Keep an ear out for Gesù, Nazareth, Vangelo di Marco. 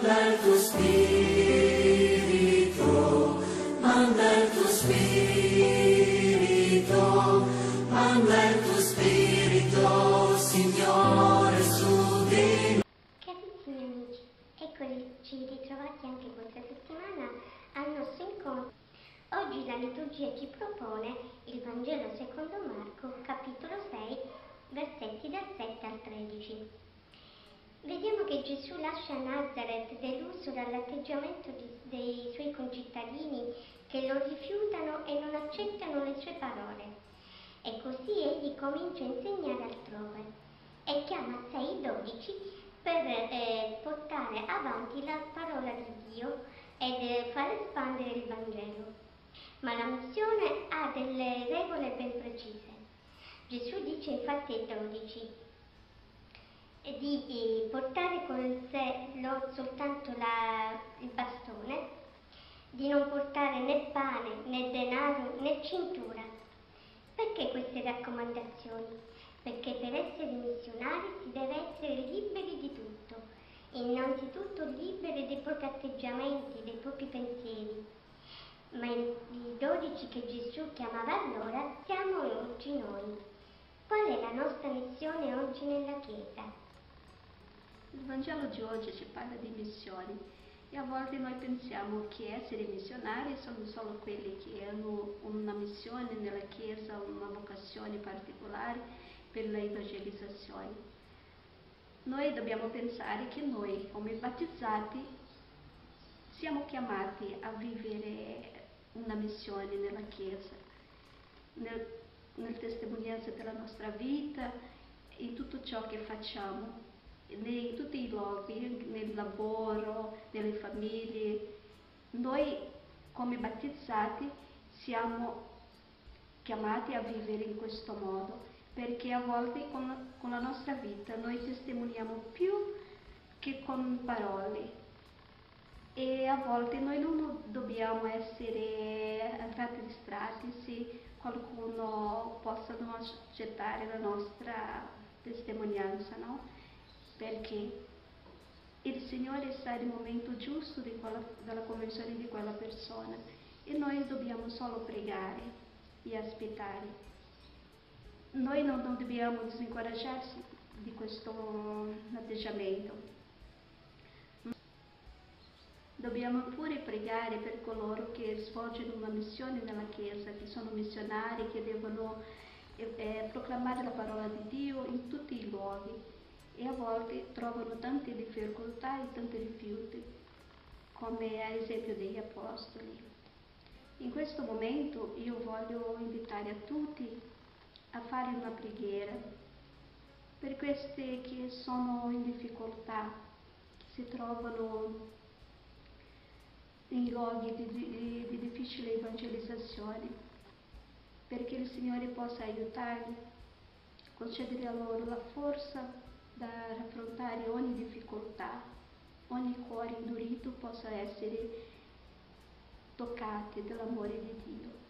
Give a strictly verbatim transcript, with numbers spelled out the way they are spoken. manda il tuo spirito, manda il tuo spirito, manda il tuo spirito, Signore, su di noi. Carissimi amici, eccoli, ci ritrovati anche questa settimana al nostro incontro. Oggi la liturgia ci propone il Vangelo secondo Marco, capitolo sei, versetti dal sette al tredici. Vediamo che Gesù lascia Nazareth deluso dall'atteggiamento dei suoi concittadini che lo rifiutano e non accettano le sue parole. E così egli comincia a insegnare altrove e chiama a sé i dodici per eh, portare avanti la parola di Dio ed eh, far espandere il Vangelo. Ma la missione ha delle regole ben precise. Gesù dice infatti ai dodici di portare con sé loro soltanto la, il bastone, di non portare né pane, né denaro, né cintura. Perché queste raccomandazioni? Perché per essere missionari si deve essere liberi di tutto, innanzitutto liberi dei propri atteggiamenti, dei propri pensieri. Ma i dodici che Gesù chiamava allora siamo oggi noi. Qual è la nostra missione oggi nella Chiesa? Il Vangelo di oggi ci parla di missioni e a volte noi pensiamo che essere missionari sono solo quelli che hanno una missione nella Chiesa, una vocazione particolare per l'evangelizzazione. Noi dobbiamo pensare che noi, come battezzati, siamo chiamati a vivere una missione nella Chiesa, nel, nel testimonianza della nostra vita, in tutto ciò che facciamo, in tutti i luoghi, nel lavoro, nelle famiglie. Noi come battezzati siamo chiamati a vivere in questo modo, perché a volte con, con la nostra vita noi testimoniamo più che con parole. E a volte noi non dobbiamo essere rattristati se qualcuno possa non accettare la nostra testimonianza, no? Perché il Signore sa il momento giusto di quella, della conversione di quella persona e noi dobbiamo solo pregare e aspettare. Noi non, non dobbiamo disincoraggiarci di questo atteggiamento. Dobbiamo pure pregare per coloro che svolgono una missione nella Chiesa, che sono missionari, che devono eh, proclamare la parola di Dio in tutti i luoghi e a volte trovano tante difficoltà e tanti rifiuti, come ad esempio degli Apostoli. In questo momento io voglio invitare a tutti a fare una preghiera per questi che sono in difficoltà, che si trovano in luoghi di, di, di difficile evangelizzazione, perché il Signore possa aiutarli, concedere a loro la forza da affrontare ogni difficoltà, ogni cuore indurito possa essere toccato dall'amore di Dio.